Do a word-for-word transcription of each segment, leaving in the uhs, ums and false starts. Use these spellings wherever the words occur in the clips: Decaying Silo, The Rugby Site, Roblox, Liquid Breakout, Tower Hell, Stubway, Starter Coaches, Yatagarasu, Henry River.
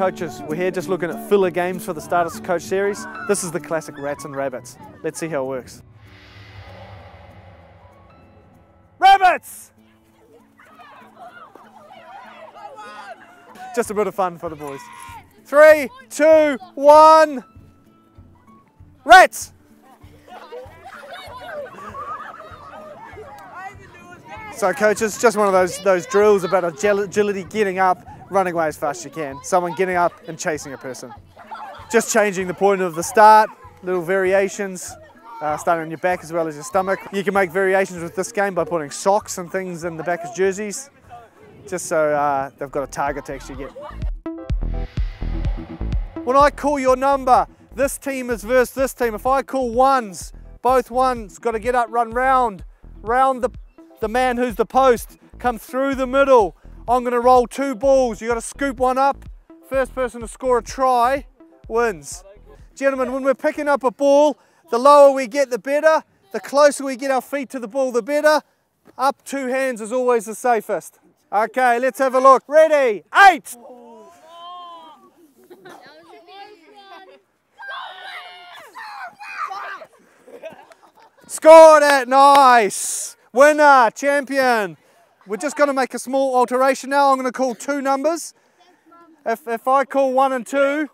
coaches. We're here just looking at filler games for the Starters Coach series. This is the classic Rats and Rabbits. Let's see how it works. Rabbits! Just a bit of fun for the boys. Three, two, one. Rats! So coaches, just one of those, those drills about agility, getting up, running away as fast as you can. Someone getting up and chasing a person. Just changing the point of the start, little variations, uh, starting on your back as well as your stomach. You can make variations with this game by putting socks and things in the back of jerseys, just so uh, they've got a target to actually get. When I call your number, this team is versus this team. If I call ones, both ones got to get up, run round, round the The man who's the post, come through the middle. I'm gonna roll two balls. You gotta scoop one up. First person to score a try wins. Gentlemen, when we're picking up a ball, the lower we get, the better. The closer we get our feet to the ball, the better. Up two hands is always the safest. Okay, let's have a look. Ready, eight. Scored it, nice. Winner, champion. We're just going to make a small alteration now. I'm going to call two numbers. If, if I call one and two,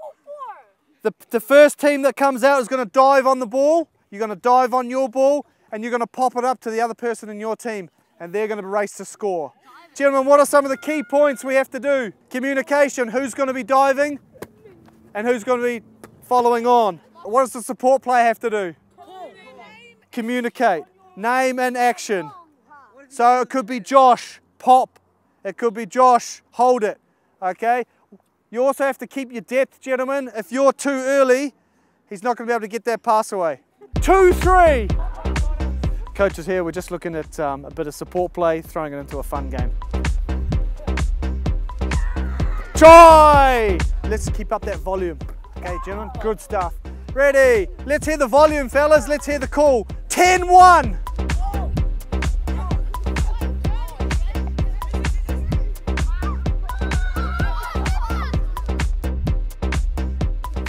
the, the first team that comes out is going to dive on the ball. You're going to dive on your ball and you're going to pop it up to the other person in your team and they're going to race to score. Gentlemen, what are some of the key points we have to do? Communication, who's going to be diving and who's going to be following on. What does the support player have to do? Communicate. Name and action. So it could be Josh, pop. It could be Josh, hold it, okay? You also have to keep your depth, gentlemen. If you're too early, he's not gonna be able to get that pass away. Two, three. Coaches here, we're just looking at um, a bit of support play, throwing it into a fun game. Try! Let's keep up that volume. Okay, gentlemen, good stuff. Ready, let's hear the volume, fellas. Let's hear the call. ten one.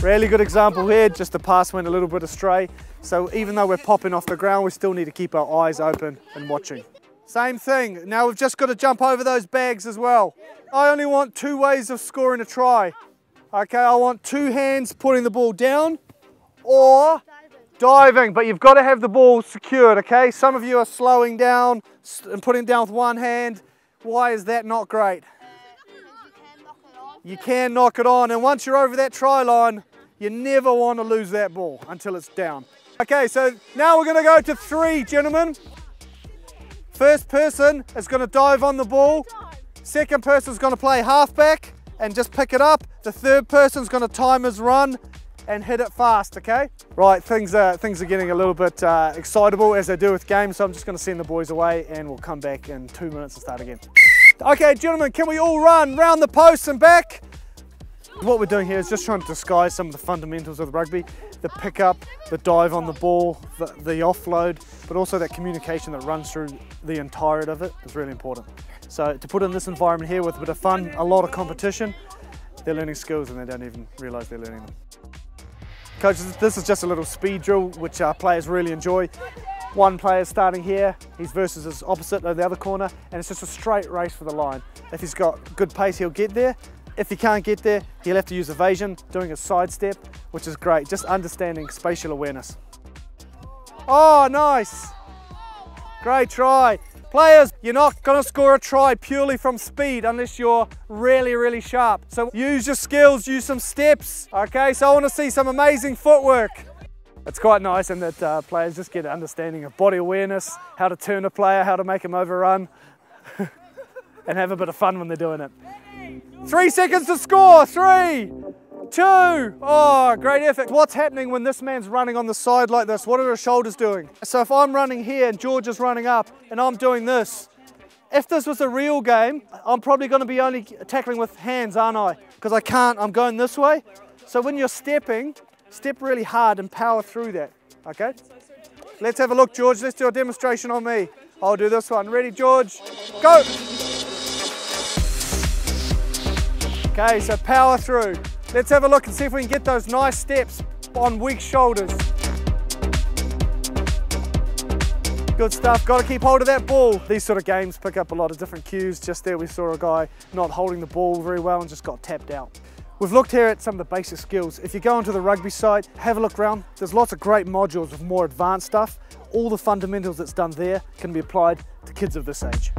Really good example here, just the pass went a little bit astray. So even though we're popping off the ground, we still need to keep our eyes open and watching. Same thing, now we've just got to jump over those bags as well. I only want two ways of scoring a try. Okay, I want two hands putting the ball down or diving, but you've got to have the ball secured, okay? Some of you are slowing down and putting it down with one hand. Why is that not great? You can knock it on, and once you're over that try line, you never want to lose that ball until it's down. Okay, so now we're going to go to three, gentlemen. First person is going to dive on the ball. Second person is going to play halfback and just pick it up. The third person is going to time his run and hit it fast, okay? Right, things are, things are getting a little bit uh, excitable as they do with games, so I'm just going to send the boys away and we'll come back in two minutes and start again. Okay, gentlemen, can we all run round the posts and back? What we're doing here is just trying to disguise some of the fundamentals of rugby. The pick up, the dive on the ball, the, the offload, but also that communication that runs through the entirety of it is really important. So to put in this environment here with a bit of fun, a lot of competition, they're learning skills and they don't even realise they're learning them. Coaches, this is just a little speed drill which our players really enjoy. One player starting here, he's versus his opposite on the other corner, and it's just a straight race for the line. If he's got good pace, he'll get there. If he can't get there, he'll have to use evasion, doing a side step, which is great. Just understanding spatial awareness. Oh, nice. Great try. Players, you're not gonna score a try purely from speed unless you're really, really sharp. So use your skills, use some steps. Okay, so I wanna see some amazing footwork. It's quite nice in that uh, players just get an understanding of body awareness, how to turn a player, how to make him overrun, and have a bit of fun when they're doing it. Three seconds to score, three, two, oh, great effort. What's happening when this man's running on the side like this? What are his shoulders doing? So if I'm running here and George is running up and I'm doing this, if this was a real game, I'm probably gonna be only tackling with hands, aren't I? Because I can't, I'm going this way. So when you're stepping, step really hard and power through that, okay? Let's have a look, George. Let's do a demonstration on me. I'll do this one. Ready, George? Go! Okay, so power through. Let's have a look and see if we can get those nice steps on weak shoulders. Good stuff, got to keep hold of that ball. These sort of games pick up a lot of different cues. Just there we saw a guy not holding the ball very well and just got tapped out. We've looked here at some of the basic skills. If you go onto the Rugby site, have a look around. There's lots of great modules with more advanced stuff. All the fundamentals that's done there can be applied to kids of this age.